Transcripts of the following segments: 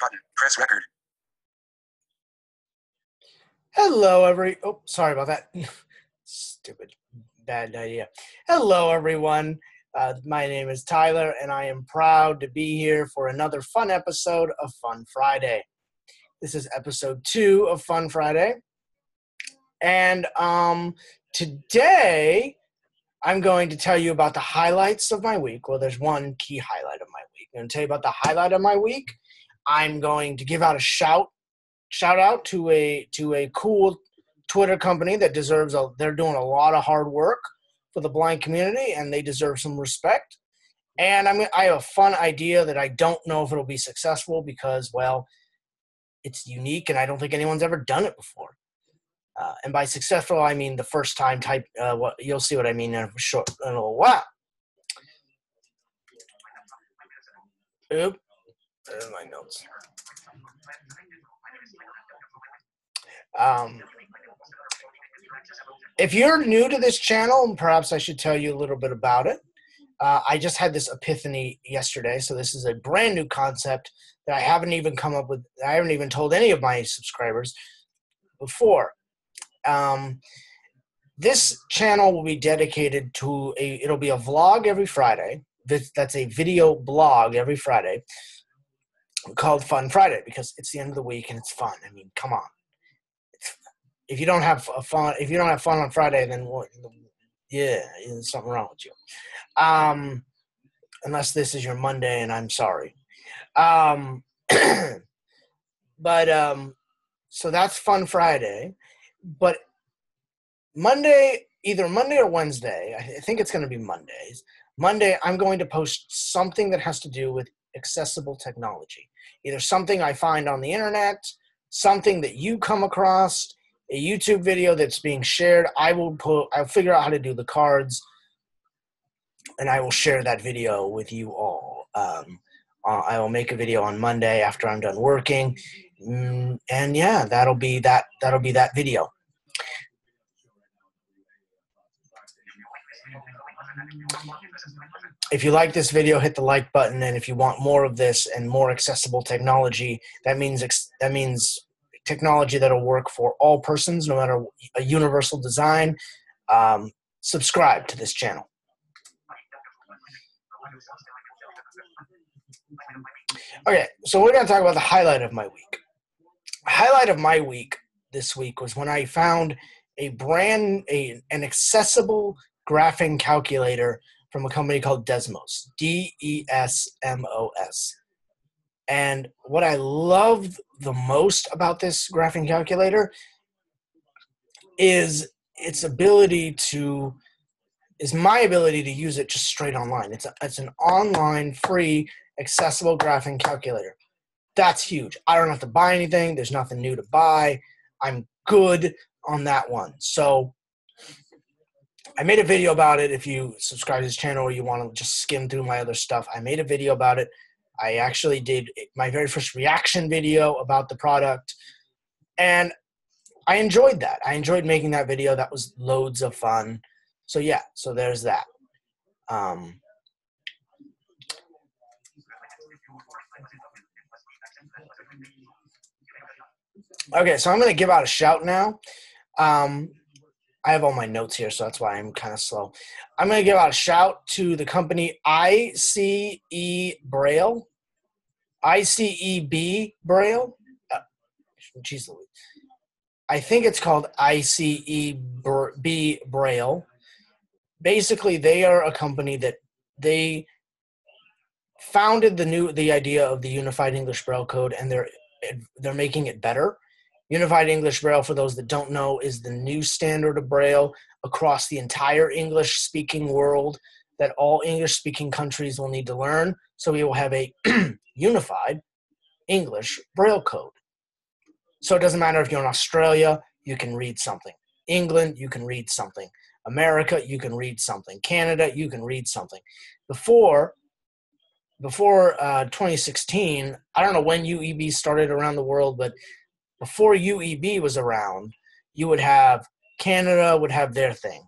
button. Press record. Hello, oh, sorry about that. Stupid, bad idea. Hello, everyone. My name is Tyler, and I am proud to be here for another fun episode of Fun Friday. This is episode 2 of Fun Friday. And today, I'm going to tell you about the highlights of my week. Well, there's one key highlight of my week. I'm going to tell you about the highlight of my week. I'm going to give out a shout out to a cool Twitter company that deserves a. They're doing a lot of hard work for the blind community, and they deserve some respect. And I have a fun idea that I don't know if it'll be successful because, well, it's unique, and I don't think anyone's ever done it before. And by successful, I mean the first time type. You'll see what I mean in a short little while. Oop, there's my notes. If you're new to this channel, perhaps I should tell you a little bit about it. I just had this epiphany yesterday, so this is a brand new concept that I haven't even come up with. I haven't even told any of my subscribers before. This channel will be dedicated to it'll be a vlog every Friday. That's a video blog every Friday called Fun Friday because it's the end of the week and it's fun. I mean, come on. If you don't have fun on Friday, then what? Yeah, there's something wrong with you. Unless this is your Monday, and I'm sorry. So that's Fun Friday, but Monday, either Monday or Wednesday, I think it's going to be Mondays. Monday, I'm going to post something that has to do with accessible technology, either something I find on the internet, something that you come across, a YouTube video that's being shared. I'll figure out how to do the cards, and I will share that video with you all. I will make a video on Monday after I'm done working. And yeah, that'll be that video. If you like this video, hit the like button, and if you want more of this and more accessible technology, that means technology that'll work for all persons, no matter a universal design, subscribe to this channel. Okay, so we're going to talk about the highlight of my week. Highlight of my week this week was when I found an accessible graphing calculator from a company called Desmos, D-E-S-M-O-S. And what I loved the most about this graphing calculator is my ability to use it just straight online. It's an online, free, accessible graphing calculator. That's huge. I don't have to buy anything. There's nothing new to buy. I'm good on that one. So I made a video about it. If you subscribe to this channel or you want to just skim through my other stuff, I made a video about it. I actually did my very first reaction video about the product, and I enjoyed that. I enjoyed making that video. That was loads of fun. So yeah, so there's that. Okay, so I'm going to give out a shout now. I have all my notes here, so that's why I'm kind of slow. I'm going to give out a shout to the company ICEB Braille. Jeez Louise. I think it's called ICEB Braille. Basically, they are a company that they founded the idea of the Unified English Braille Code, and they're making it better. Unified English Braille, for those that don't know, is the new standard of Braille across the entire English-speaking world that all English-speaking countries will need to learn. So we will have a unified English Braille code. So it doesn't matter if you're in Australia, you can read something. England, you can read something. America, you can read something. Canada, you can read something. Before 2016, I don't know when UEB started around the world, but before UEB was around, you would have Canada would have their thing.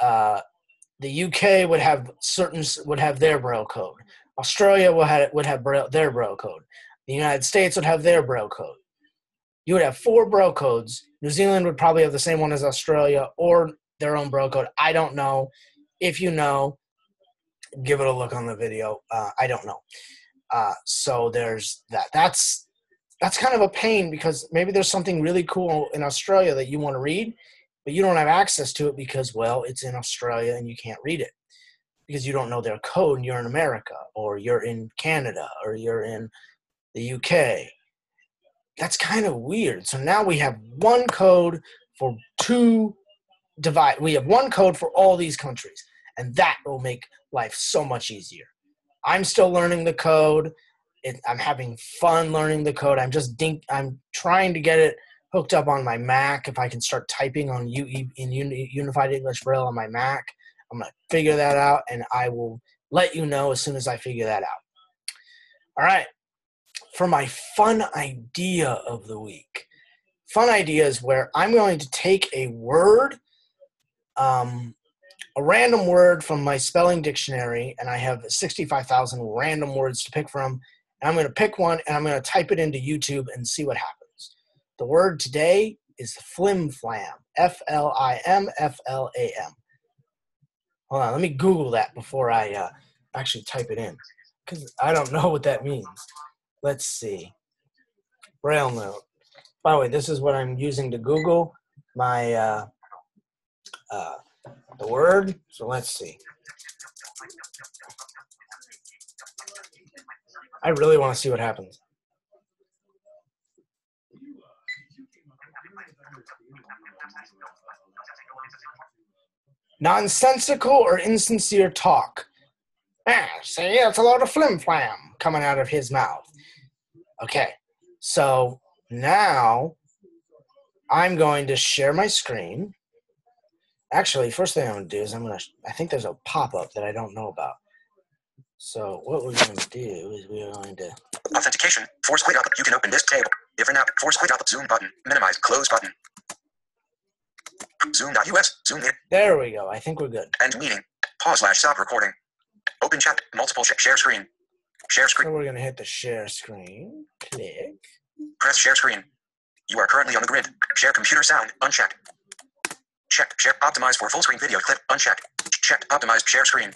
The UK would have their Braille code. Australia would have their Braille code. The United States would have their Braille code. You would have 4 Braille codes. New Zealand would probably have the same one as Australia or their own Braille code. I don't know. If you know, give it a look on the video. I don't know. So there's that. That's kind of a pain because maybe there's something really cool in Australia that you want to read, but you don't have access to it because, well, it's in Australia and you can't read it because you don't know their code and you're in America or you're in Canada or you're in the UK. That's kind of weird. So now we have one code for we have one code for all these countries, and that will make life so much easier. I'm still learning the code. I'm having fun learning the code. I'm trying to get it hooked up on my Mac. If I can start typing on Unified English Braille on my Mac, I'm going to figure that out, and I will let you know as soon as I figure that out. All right. For my fun idea of the week. Fun idea is where I'm going to take a word, a random word from my spelling dictionary, and I have 65,000 random words to pick from. And I'm going to pick one, and I'm going to type it into YouTube and see what happens. The word today is flimflam, F-L-I-M-F-L-A-M. Hold on, let me Google that before I actually type it in, because I don't know what that means. Let's see. Braille note. By the way, this is what I'm using to Google my the word. So let's see. I really want to see what happens. Nonsensical or insincere talk. See, that's a lot of flim-flam coming out of his mouth. Okay, so now I'm going to share my screen. Actually, first thing I'm going to do is I think there's a pop-up that I don't know about. So what we're going to do is we're going to... Authentication, force click up, you can open this table. Different app, force click up, zoom button, minimize, close button. Zoom.us, zoom in. There we go, I think we're good. End meeting, pause/stop recording. Open chat, multiple share screen. Share screen. So we're going to hit the share screen. Click. Press share screen. You are currently on the grid. Share computer sound. Unchecked. Checked. Share. Optimize for full screen video clip. Unchecked. Checked. Optimize share screen.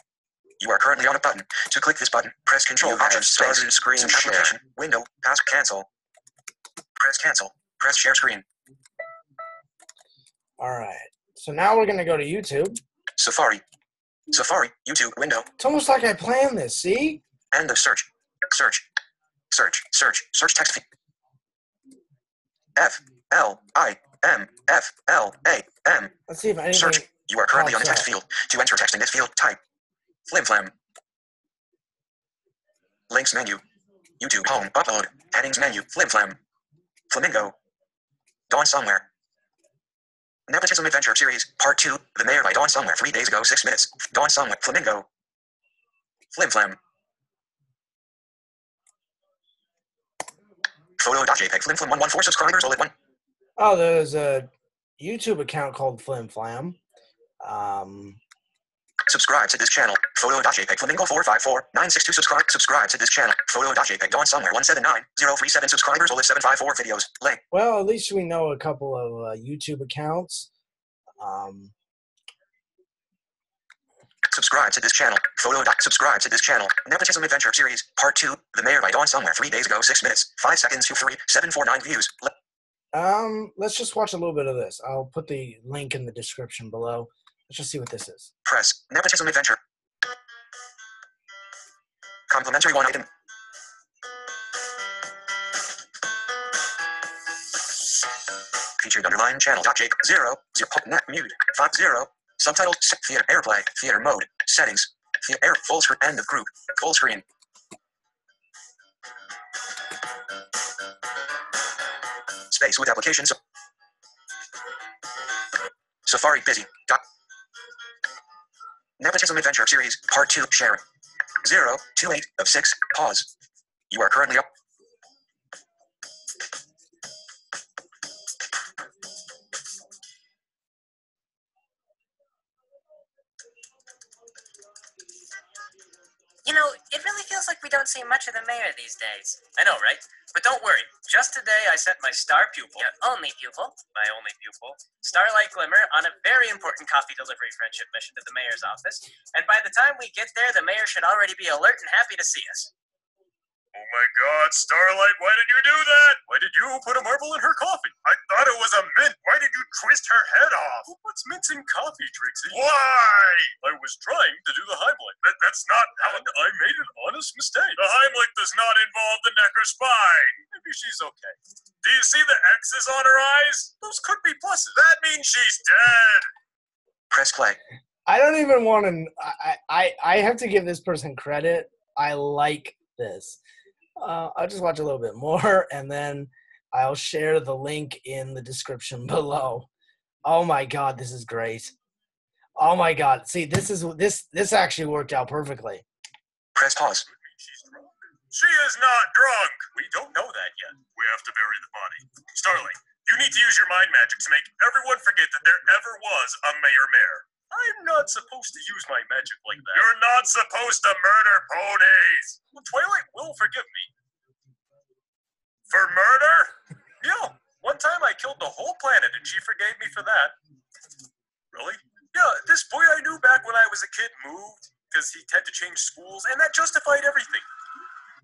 You are currently on a button. To click this button, press Control Option Space. Screen share. Window. Pass. Cancel. Press cancel. Press share screen. All right. So now we're going to go to YouTube. Safari. YouTube. Window. It's almost like I planned this. See? End of search. Search text. F-L-I-M-F-L-A-M. Let's see if anything search. You are currently on a text field. To enter text in this field, type flimflam. Links menu. YouTube home. Upload. Headings menu. Flimflam. Flamingo. Dawn Somewhere. Nepotism Adventure Series. Part 2. The Mayor by Dawn Somewhere. 3 days ago. 6 minutes. Dawn Somewhere. Flamingo. Flimflam. Photo.jpg Flim Flam 114 subscribers all at one. Oh, there's a YouTube account called Flim Flam. Subscribe to this channel. Photo.jpg Flamingo 454962 subscribe. Subscribe to this channel. Photo.jpg Dawn Somewhere 179037 subscribers all at 754 videos. Link. Well, at least we know a couple of YouTube accounts. Subscribe to this channel. Subscribe to this channel. Nepotism Adventure Series, Part 2. The Mayor by Dawn Somewhere. 3 days ago, 6 minutes. 5 seconds, 23749 views. Let's just watch a little bit of this. I'll put the link in the description below. Let's just see what this is. Press. Nepotism Adventure. Complimentary one item. Featured underlying channel. Jake 00. Net mute. 50. Subtitled theater airplay, theater mode, settings, theater air, full screen, end of group, full screen. Space with applications. Safari busy. Nepotism Adventure Series, Part 2, sharing. 028 of 6, pause. You are currently up. like we don't see much of the mayor these days. I know, right? But don't worry. Just today I sent my star pupil, your only pupil, my only pupil, Starlight Glimmer, on a very important coffee delivery friendship mission to the mayor's office. And by the time we get there, the mayor should already be alert and happy to see us. Oh my God, Starlight, why did you do that? Why did you put a marble in her coffee? I thought it was a mint. Why did you twist her head off? What's mints in coffee, Trixie? Why? I was trying to do the Heimlich. That's not... And I made an honest mistake. The Heimlich does not involve the neck or spine. Maybe she's okay. Do you see the X's on her eyes? Those could be pluses. That means she's dead. Press play. I don't even want to... I have to give this person credit. I like this. I'll just watch a little bit more, and then I'll share the link in the description below. Oh my God, this is great! Oh my God, see, this actually worked out perfectly. Press pause. She is not drunk. We don't know that yet. We have to bury the body. Starling, you need to use your mind magic to make everyone forget that there ever was a mayor. I'm not supposed to use my magic like that. You're not supposed to murder ponies! Twilight will forgive me. For murder? Yeah, one time I killed the whole planet and she forgave me for that. Really? Yeah, this boy I knew back when I was a kid moved because he had to change schools, and that justified everything.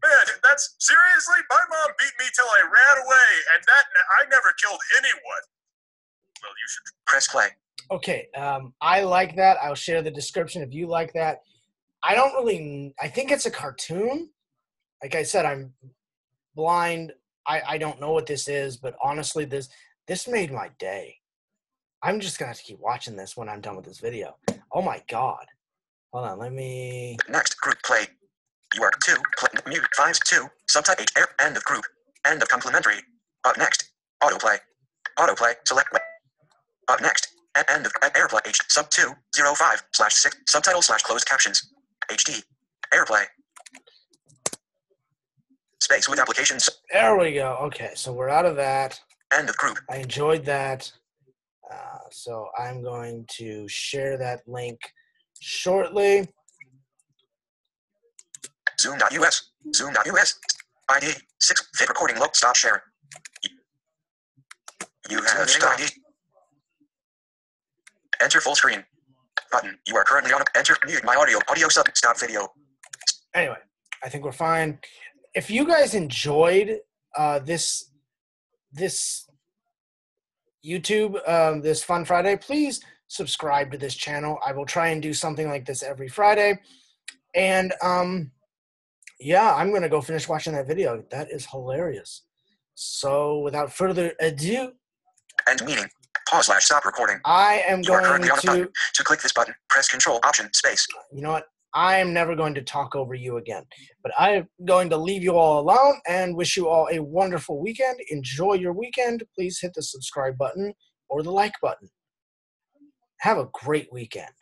Man, that's... Seriously? My mom beat me till I ran away, and I never killed anyone. Well, you should... Press play. Okay, I like that. I'll share the description if you like that. I think it's a cartoon. Like I said, I'm blind. I don't know what this is, but honestly, this made my day. I'm just going to have to keep watching this when I'm done with this video. Oh, my God. Hold on, let me... Next group play. You are 2, play, mute, 5-2, subtype 8, end of group, end of complimentary. Up next, autoplay. Autoplay, select. Up next. End of airplay H sub 205/6 subtitle/closed captions HD airplay space with applications. There we go. Okay, so we're out of that. End of group. I enjoyed that. So I'm going to share that link shortly. Zoom.us. Zoom.us. ID 6. Fit recording. Low. Stop share. You have ID. Enter full screen button. You are currently on a... Enter mute my audio sub. Stop video. Anyway, I think we're fine. If you guys enjoyed this YouTube, this Fun Friday, please subscribe to this channel. I will try and do something like this every Friday. And yeah, I'm going to go finish watching that video. That is hilarious. So without further ado... End meeting. Pause/stop recording. I am going to click this button. Press Control Option Space. You know what? I am never going to talk over you again. But I am going to leave you all alone and wish you all a wonderful weekend. Enjoy your weekend. Please hit the subscribe button or the like button. Have a great weekend.